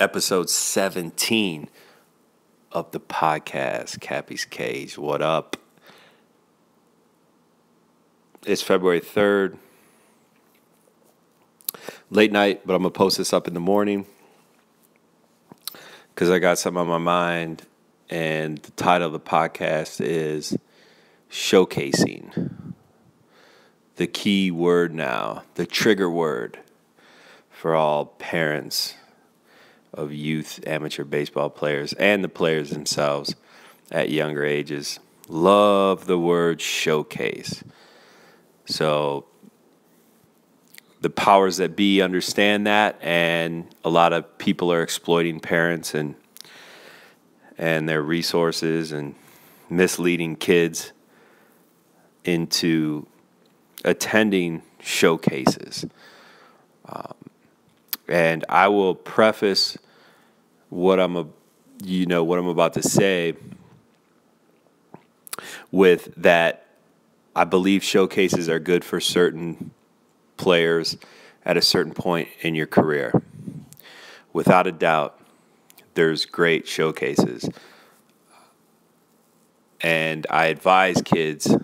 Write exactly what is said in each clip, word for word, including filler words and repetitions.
episode seventeen of the podcast, Cappy's Cage. What up? It's February third. Late night, but I'm going to post this up in the morning because I got something on my mind. And the title of the podcast is Showcasing. The key word now, the trigger word for all parents of youth amateur baseball players and the players themselves at younger ages. Love the word showcase. So the powers that be understand that, and a lot of people are exploiting parents and and their resources and misleading kids into attending showcases. Um, and I will preface what I'm a, you know, what I'm about to say with that I believe showcases are good for certain players at a certain point in your career. Without a doubt, there's great showcases. And I advise kids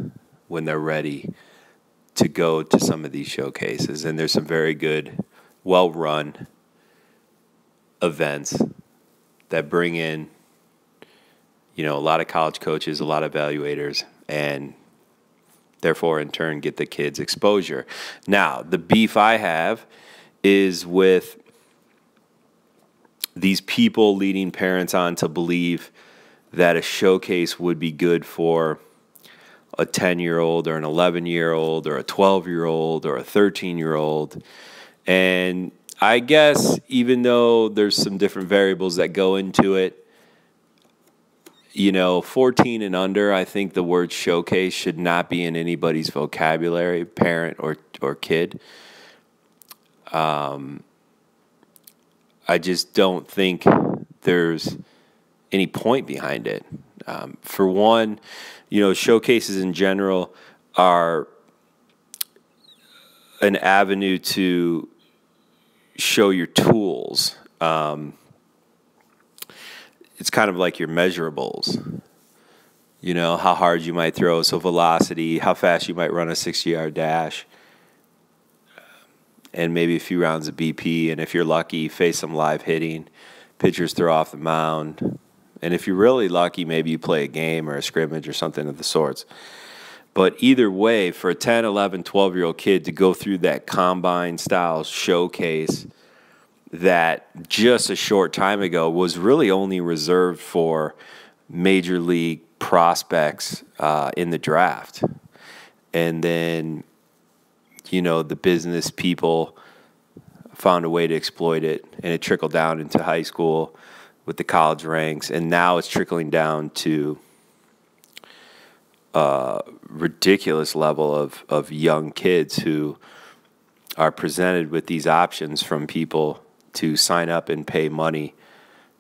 when they're ready to go to some of these showcases. And there's some very good, well-run events that bring in, you know, a lot of college coaches, a lot of evaluators, and therefore, in turn, get the kids exposure. Now, the beef I have is with these people leading parents on to believe that a showcase would be good for a ten-year-old or an eleven-year-old or a twelve-year-old or a thirteen-year-old. And I guess even though there's some different variables that go into it, you know, fourteen and under, I think the word showcase should not be in anybody's vocabulary, parent or or kid. Um, I just don't think there's any point behind it. Um, for one, you know, showcases in general are an avenue to show your tools. Um, it's kind of like your measurables, you know, how hard you might throw, so velocity, how fast you might run a sixty-yard dash, and maybe a few rounds of B P, and if you're lucky, face some live hitting, pitchers throw off the mound, and if you're really lucky, maybe you play a game or a scrimmage or something of the sorts. But either way, for a ten, eleven, twelve-year-old kid to go through that combine-style showcase that just a short time ago was really only reserved for major league prospects uh, in the draft. And then, you know, the business people found a way to exploit it, and it trickled down into high school with the college ranks, and now it's trickling down to a ridiculous level of, of young kids who are presented with these options from people to sign up and pay money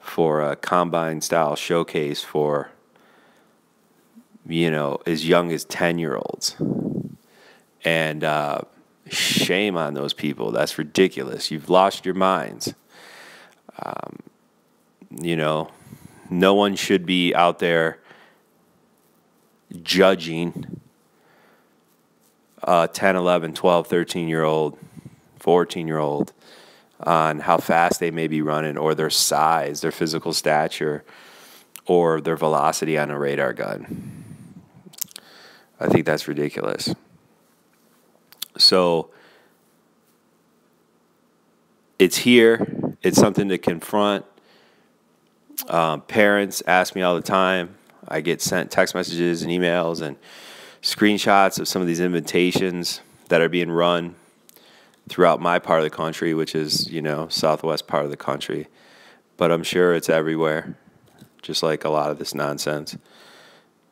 for a combine-style showcase for, you know, as young as ten-year-olds. And uh, shame on those people. That's ridiculous. You've lost your minds. Um, you know, no one should be out there judging a ten, eleven, twelve, thirteen-year-old, fourteen-year-old on how fast they may be running, or their size, their physical stature, or their velocity on a radar gun. I think that's ridiculous. So it's here. It's something to confront. Um, parents ask me all the time. I get sent text messages and emails and screenshots of some of these invitations that are being run throughout my part of the country, which is, you know, southwest part of the country. But I'm sure it's everywhere, just like a lot of this nonsense.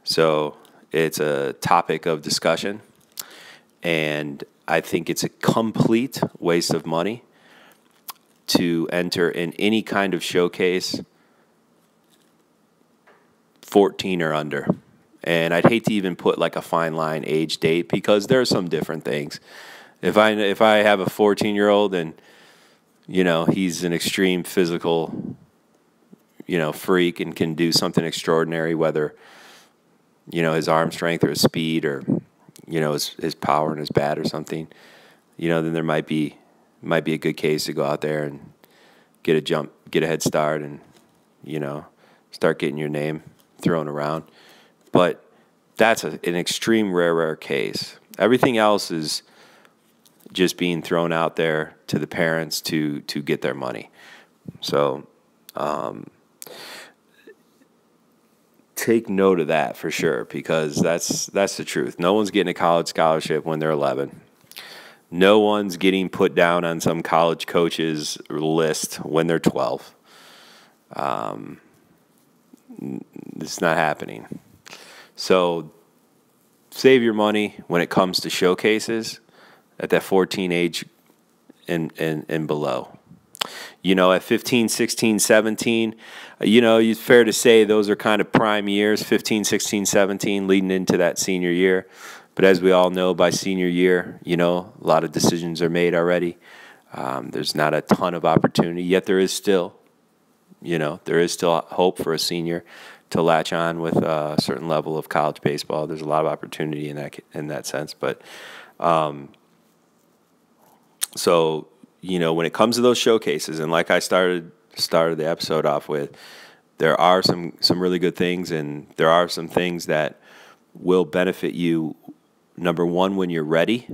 So it's a topic of discussion. And I think it's a complete waste of money to enter in any kind of showcase fourteen or under. And I'd hate to even put like a fine line age date, because there are some different things. If I, if I have a fourteen-year-old and, you know, he's an extreme physical you know, freak and can do something extraordinary, whether, you know, his arm strength or his speed or, you know, his, his power and his bat or something, you know, then there might be might be a good case to go out there and get a jump, get a head start and, you know, start getting your name thrown around. But that's a, an extreme rare, rare case. Everything else is just being thrown out there to the parents to, to get their money. So um, take note of that for sure, because that's, that's the truth. No one's getting a college scholarship when they're eleven. No one's getting put down on some college coach's list when they're twelve. Um, it's not happening. So save your money when it comes to showcases at that fourteen age and, and, and below. You know, at fifteen, sixteen, seventeen, you know, it's fair to say those are kind of prime years, fifteen, sixteen, seventeen, leading into that senior year. But as we all know, by senior year, you know, a lot of decisions are made already. Um, there's not a ton of opportunity, yet there is still, you know, there is still hope for a senior to latch on with a certain level of college baseball. There's a lot of opportunity in that in that sense. But um, so, you know, when it comes to those showcases, and like I started started the episode off with, there are some some really good things, and there are some things that will benefit you. Number one, when you're ready,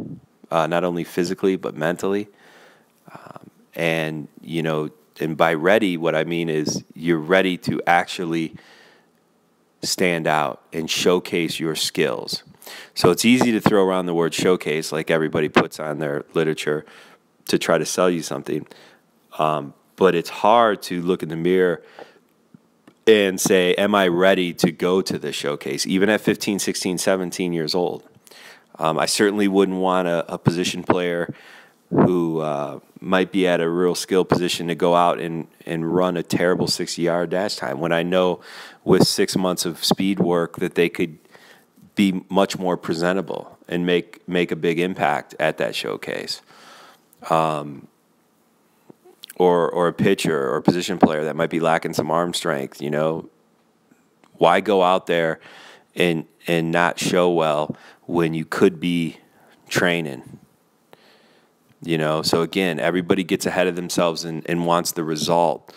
uh, not only physically but mentally, um, and you know, and by ready, what I mean is you're ready to actually stand out and showcase your skills. So it's easy to throw around the word showcase, like everybody puts on their literature to try to sell you something, um, but it's hard to look in the mirror and say, "Am I ready to go to the showcase?" Even at fifteen, sixteen, seventeen years old. Um, I certainly wouldn't want a, a position player who uh, might be at a real skill position to go out and, and run a terrible sixty-yard dash time when I know with six months of speed work that they could be much more presentable and make, make a big impact at that showcase. Um, or, or a pitcher or a position player that might be lacking some arm strength, you know. Why go out there and, and not show well when you could be training, you know? So again, everybody gets ahead of themselves and, and wants the result,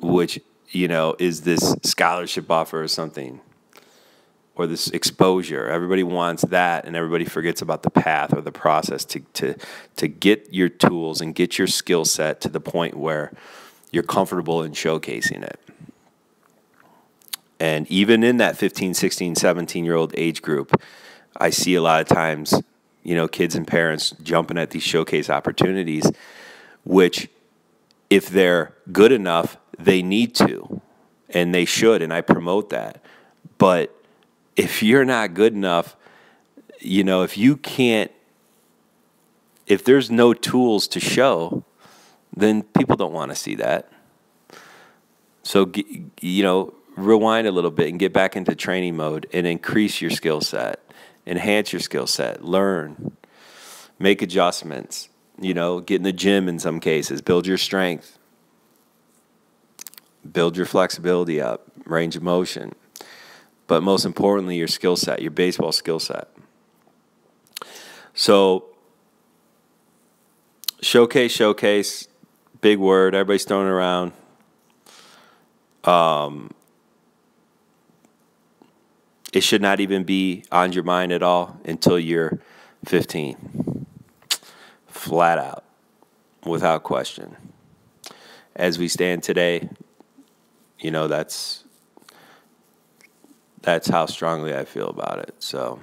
which, you know, is this scholarship offer or something, or this exposure. Everybody wants that, and everybody forgets about the path or the process to, to, to get your tools and get your skill set to the point where you're comfortable in showcasing it. And even in that fifteen, sixteen, seventeen-year-old age group, I see a lot of times, you know, kids and parents jumping at these showcase opportunities, which if they're good enough, they need to, and they should, and I promote that. But if you're not good enough, you know, if you can't, if there's no tools to show, then people don't want to see that. So, you know, rewind a little bit and get back into training mode and increase your skill set, enhance your skill set, learn, make adjustments, you know, get in the gym in some cases, build your strength, build your flexibility up, range of motion, but most importantly, your skill set, your baseball skill set. So showcase, showcase, big word, everybody's throwing around. Um, It should not even be on your mind at all until you're fifteen, flat out, without question. As we stand today, you know, that's that's how strongly I feel about it. So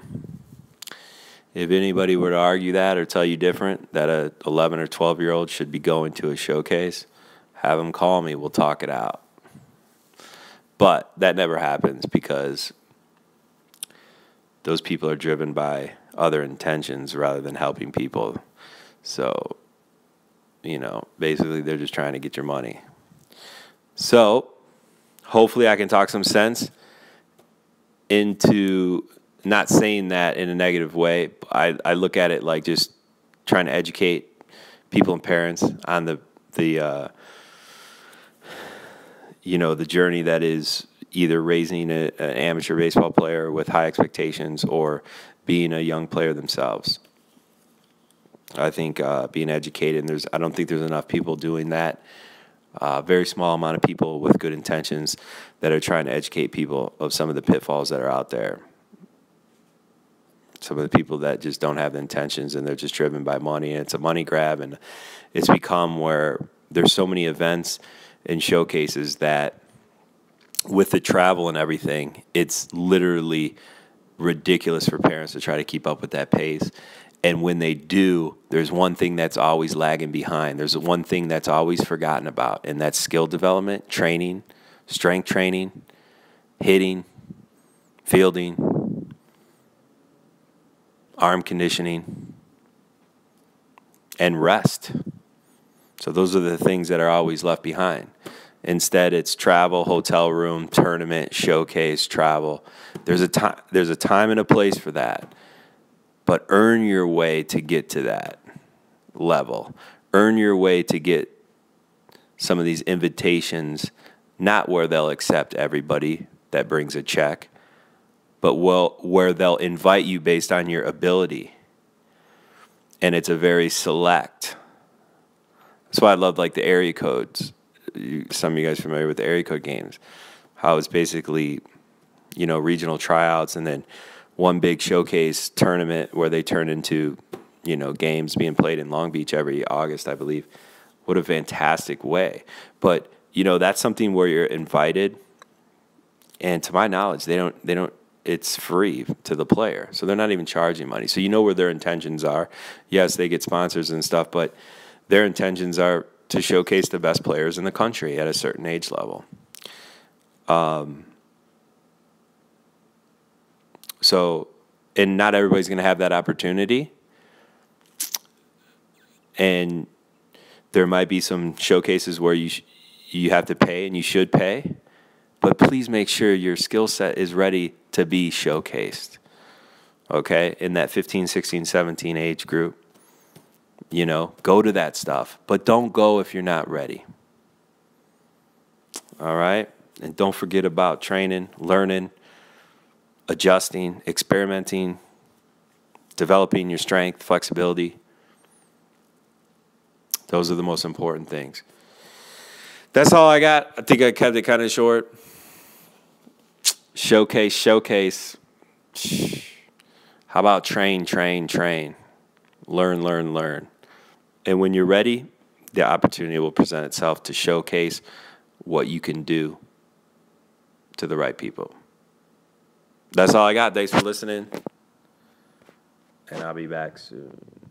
if anybody were to argue that or tell you different, that an eleven or twelve-year-old should be going to a showcase, have them call me. We'll talk it out. But that never happens, because those people are driven by other intentions rather than helping people. So, you know, basically they're just trying to get your money. So hopefully I can talk some sense into, not saying that in a negative way. I, I look at it like just trying to educate people and parents on the, the uh, you know, the journey that is either raising a, an amateur baseball player with high expectations or being a young player themselves. I think uh, being educated, and there's, I don't think there's enough people doing that. Uh, very small amount of people with good intentions that are trying to educate people of some of the pitfalls that are out there. Some of the people that just don't have the intentions and they're just driven by money, and it's a money grab, and it's become where there's so many events and showcases that with the travel and everything, it's literally ridiculous for parents to try to keep up with that pace. And when they do, there's one thing that's always lagging behind. There's one thing that's always forgotten about, and that's skill development, training, strength training, hitting, fielding, arm conditioning, and rest. So those are the things that are always left behind. Instead, it's travel, hotel room, tournament, showcase, travel. There's a time, there's a time and a place for that. But earn your way to get to that level. Earn your way to get some of these invitations, not where they'll accept everybody that brings a check, but well, where they'll invite you based on your ability. And it's a very select. That's why I love like the area codes. Some of you guys are familiar with the area code games. How it's basically, you know, regional tryouts and then one big showcase tournament where they turn into, you know, games being played in Long Beach every August, I believe. What a fantastic way. But, you know, that's something where you're invited. And to my knowledge, they don't, they don't, it's free to the player. So they're not even charging money. So you know where their intentions are. Yes, they get sponsors and stuff, but their intentions are to showcase the best players in the country at a certain age level. Um, So, and not everybody's going to have that opportunity. And there might be some showcases where you, sh you have to pay, and you should pay. But please make sure your skill set is ready to be showcased, okay, in that fifteen, sixteen, seventeen age group. You know, go to that stuff. But don't go if you're not ready. All right? And don't forget about training, learning, adjusting, experimenting, developing your strength, flexibility. Those are the most important things. That's all I got. I think I kept it kind of short. Showcase, showcase. How about train, train, train? Learn, learn, learn. And when you're ready, the opportunity will present itself to showcase what you can do to the right people. That's all I got. Thanks for listening, and I'll be back soon.